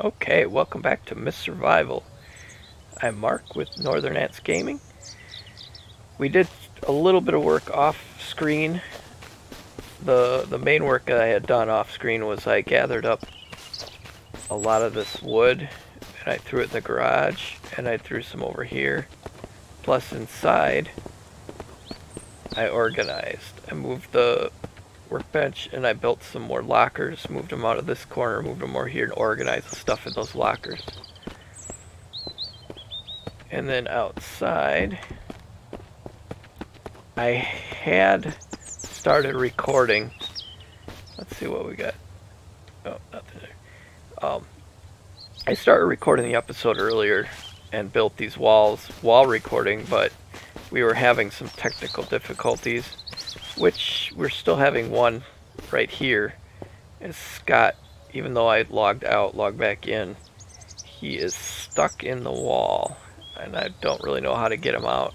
Okay, welcome back to Mist Survival. I'm Mark with Northern Ants Gaming. We did a little bit of work off screen. The main work that I had done off screen was I gathered up a lot of this wood and I threw it in the garage, and I threw some over here. Plus inside I organized. I moved the workbench and I built some more lockers, moved them out of this corner, moved them over here, and organized the stuff in those lockers. And then outside I had started recording. Let's see what we got. Oh, nothing there. I started recording the episode earlier and built these walls while recording, but we were having some technical difficulties, which we're still having one right here. As Scott, even though I logged out, logged back in, he is stuck in the wall, and I don't really know how to get him out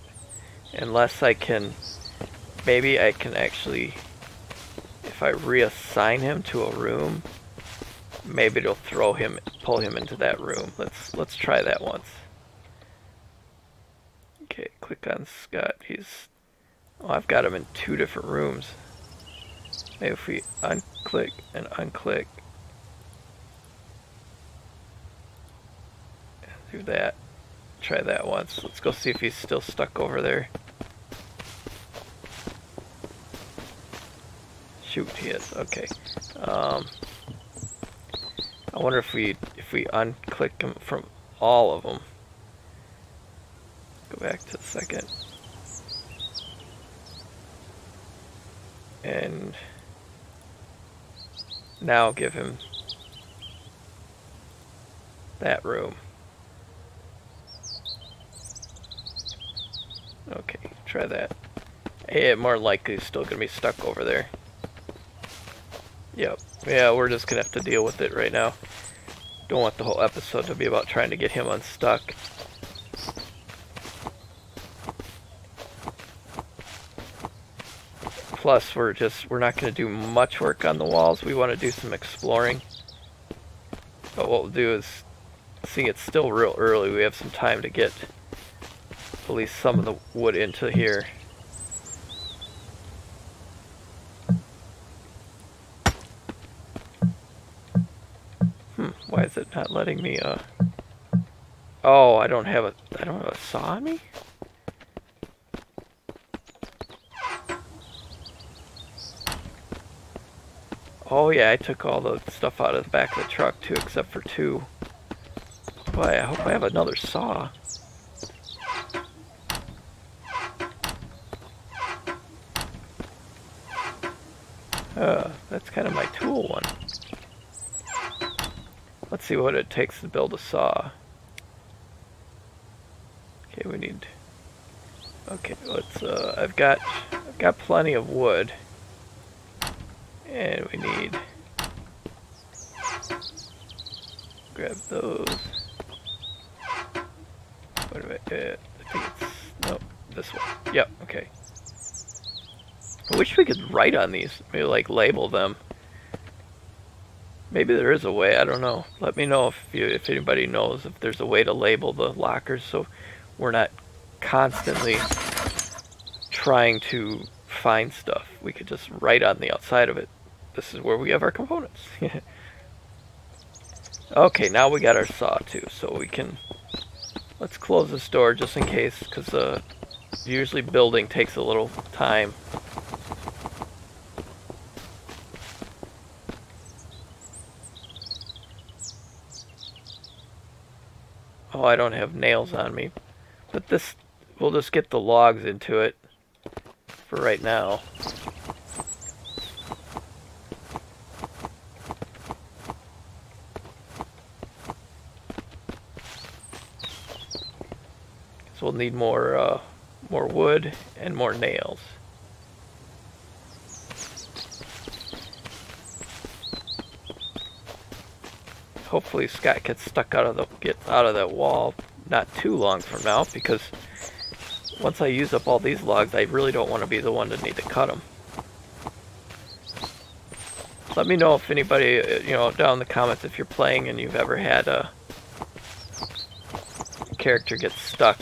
unless I can, maybe I can actually, if I reassign him to a room, maybe it'll pull him into that room. Let's try that once. Okay, click on Scott. Oh, I've got him in two different rooms. Maybe if we unclick and unclick. Do that. Try that once. Let's go see if he's still stuck over there. Shoot, he is. Okay. I wonder if we unclick him from all of them. Go back to the second. And now give him that room. Okay, try that. Yeah, more likely he's still gonna be stuck over there. Yep. Yeah, we're just gonna have to deal with it right now. Don't want the whole episode to be about trying to get him unstuck. Plus, we're not going to do much work on the walls. We want to do some exploring. But what we'll do is, seeing it's still real early, we have some time to get at least some of the wood into here. Why is it not letting me? Oh, I don't have a saw on me? Oh yeah, I took all the stuff out of the back of the truck too, except for two. Boy, I hope I have another saw. That's kind of my tool one. Let's see what it takes to build a saw. Okay, we need. Okay, let's. I've got plenty of wood. And we need, grab those, what about it, I think it's, nope, this one, yep, okay. I wish we could write on these, maybe like label them. Maybe there is a way, I don't know. Let me know if anybody knows if there's a way to label the lockers so we're not constantly trying to find stuff. We could just write on the outside of it. This is where we have our components. Okay, now we got our saw too, so we can, let's close this door just in case, because usually building takes a little time. Oh, I don't have nails on me, but this, we'll just get the logs into it for right now. We'll need more wood and more nails. Hopefully Scott gets out of that wall not too long from now, because once I use up all these logs, I really don't want to be the one to need to cut them. Let me know if anybody, you know, down in the comments, if you're playing and you've ever had a character get stuck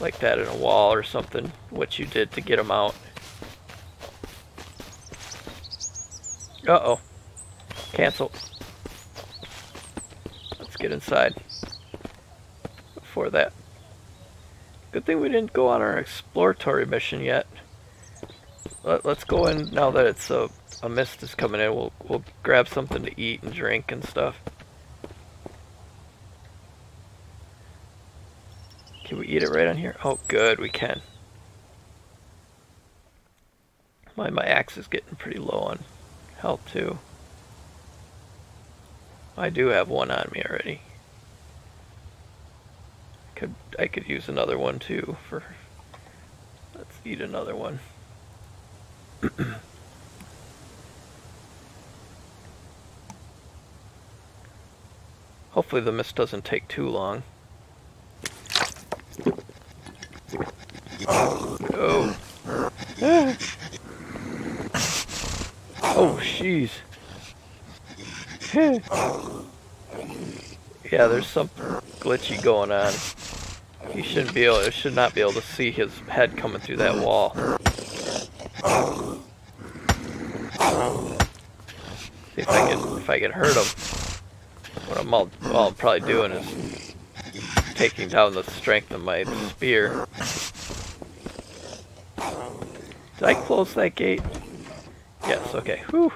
like that in a wall or something, what you did to get them out. Uh-oh. Cancel. Let's get inside before that. Good thing we didn't go on our exploratory mission yet. Let's go in now that it's a mist is coming in. We'll grab something to eat and drink and stuff. Can we eat it right on here? Oh, good, we can. My axe is getting pretty low on health too. I do have one on me already. I could use another one too. For let's eat another one. Hopefully the mist doesn't take too long. Oh. Oh, jeez. Yeah, there's something glitchy going on. He shouldn't be able, should not be able to see his head coming through that wall. See if I can hurt him. What I'm all probably doing is taking down the strength of my spear. Did I close that gate? Yes. Okay. Whew.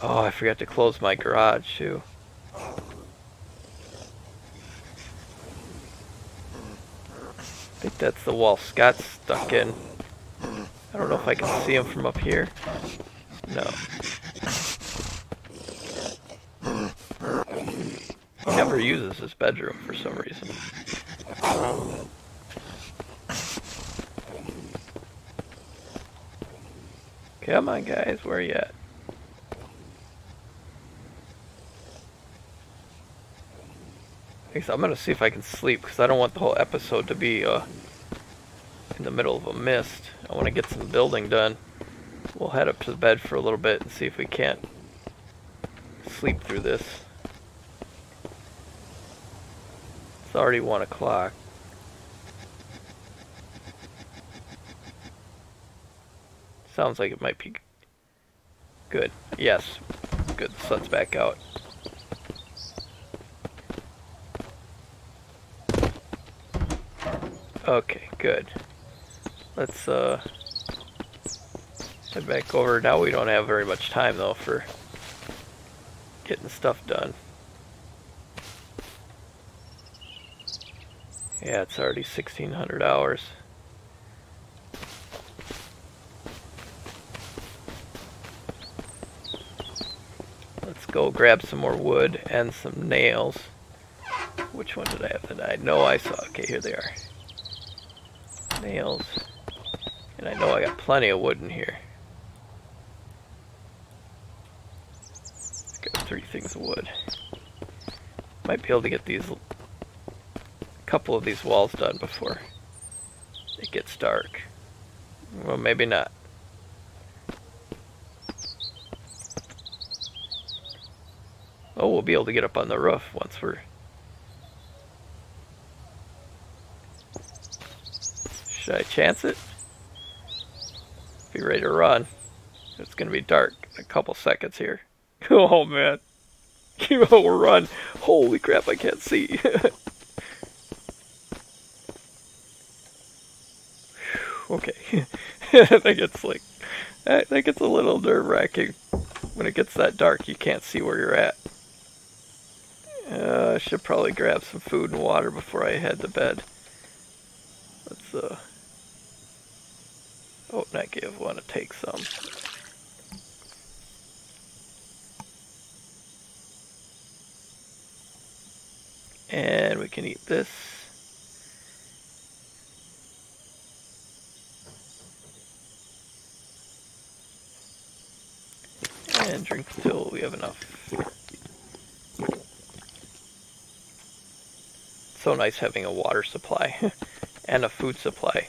Oh, I forgot to close my garage too. I think that's the wall Scott's stuck in. I don't know if I can see him from up here. No. He never uses his bedroom for some reason. Come on, guys, where are you at? I'm gonna see if I can sleep because I don't want the whole episode to be in the middle of a mist. I want to get some building done. We'll head up to bed for a little bit and see if we can't sleep through this. It's already 1 o'clock. Sounds like it might be good. Yes, good. The sun's back out. Okay, good. Let's head back over. Now we don't have very much time though for getting stuff done. Yeah, it's already 1600 hours. Let's go grab some more wood and some nails. Which one did I have that I know I saw? Okay, here they are. Nails. And I know I got plenty of wood in here. Got 3 things of wood. Might be able to get these, a couple of these walls done before it gets dark. Well, maybe not. Oh, we'll be able to get up on the roof once we're should I chance it? Be ready to run. It's gonna be dark in a couple seconds here. Oh man. We'll run. Holy crap, I can't see. Okay. that gets a little nerve-wracking. When it gets that dark, you can't see where you're at. I should probably grab some food and water before I head to bed. Let's oh, not give. Want to take some. And we can eat this. And drink till we have enough. It's so nice having a water supply and a food supply.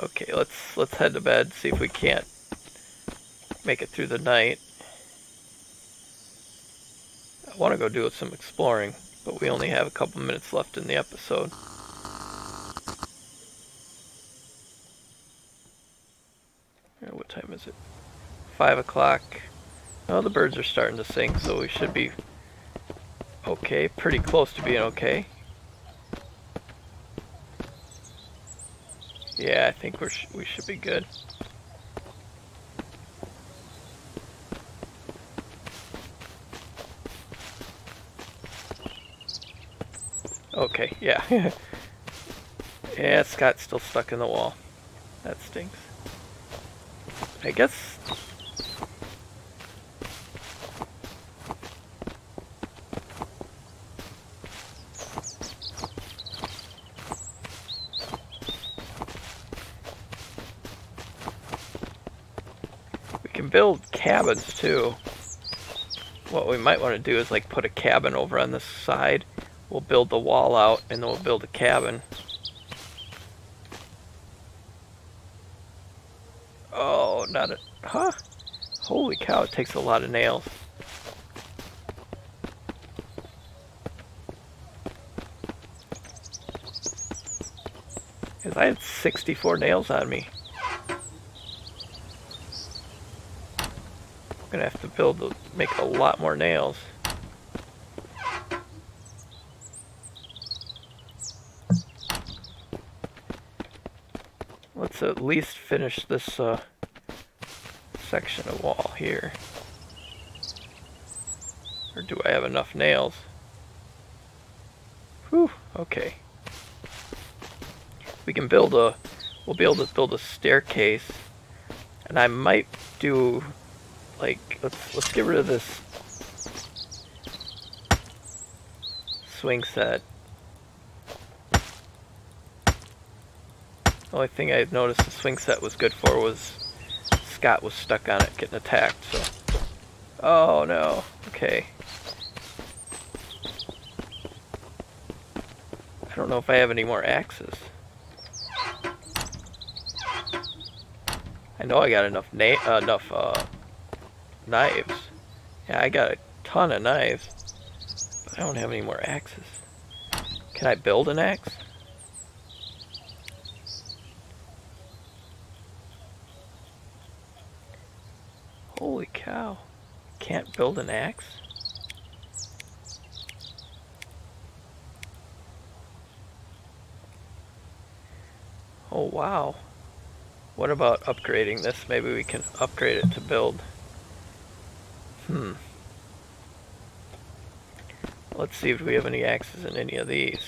Okay, let's head to bed, see if we can't make it through the night. I want to go do some exploring, but we only have a couple minutes left in the episode. What time is it? 5 o'clock. Well, the birds are starting to sing, so we should be okay, pretty close to being okay. Yeah, I think we should be good. Okay, yeah. Yeah, Scott's still stuck in the wall. That stinks. I guess... we can build cabins too. What we might want to do is like put a cabin over on this side. We'll build the wall out and then we'll build a cabin. Oh, not a... huh? Holy cow, it takes a lot of nails. Because I had 64 nails on me. I'm going to have to make a lot more nails. Let's at least finish this section of wall here. Or do I have enough nails? Whew, okay. We can build a... we'll be able to build a staircase. And I might do... like, let's get rid of this swing set. The only thing I noticed the swing set was good for was Scott was stuck on it getting attacked, so... oh no, okay. I don't know if I have any more axes. I know I got enough knives. Yeah, I got a ton of knives, but I don't have any more axes. Can I build an axe? Holy cow. Can't build an axe? Oh wow. What about upgrading this? Maybe we can upgrade it to build. Let's see if we have any axes in any of these.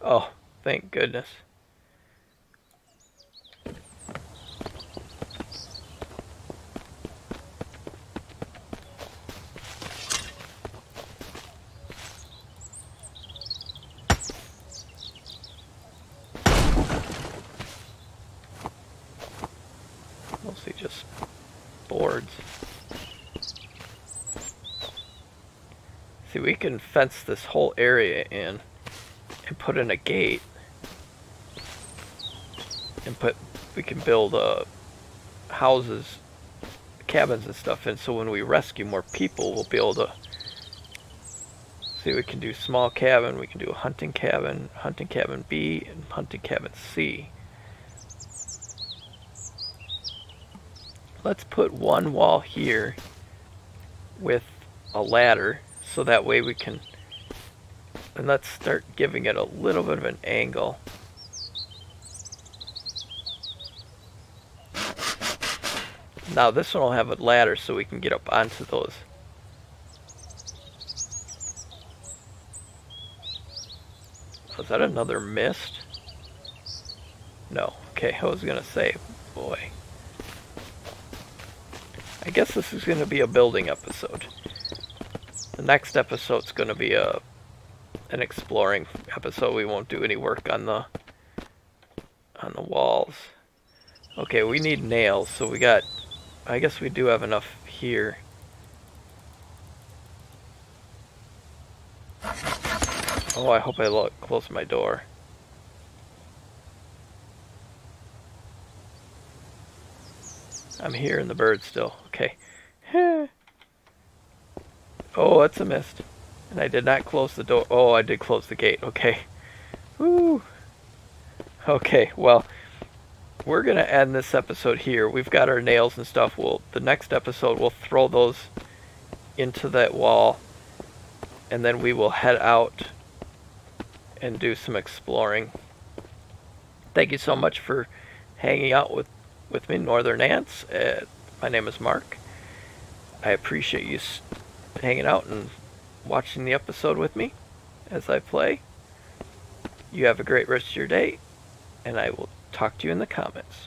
Oh, thank goodness. Mostly just boards. See, we can fence this whole area in and put in a gate and we can build houses, cabins and stuff in, so when we rescue more people we'll be able to see. We can do small cabin, we can do a hunting cabin B and hunting cabin C. Let's put one wall here with a ladder, so that way we can... and let's start giving it a little bit of an angle. Now this one will have a ladder so we can get up onto those. Was that another mist? No. Okay, I was gonna say, boy. I guess this is going to be a building episode. The next episode's going to be an exploring episode. We won't do any work on the walls. Okay, we need nails, so we got... I guess we do have enough here. Oh, I hope I close my door. I'm hearing the birds still. Okay. Oh, that's a mist. And I did not close the door. Oh, I did close the gate. Okay. Woo. Okay, well, we're going to end this episode here. We've got our nails and stuff. The next episode, we'll throw those into that wall. And then we will head out and do some exploring. Thank you so much for hanging out with me, Northern Ants. My name is Mark. I appreciate you hanging out and watching the episode with me as I play. You have a great rest of your day, and I will talk to you in the comments.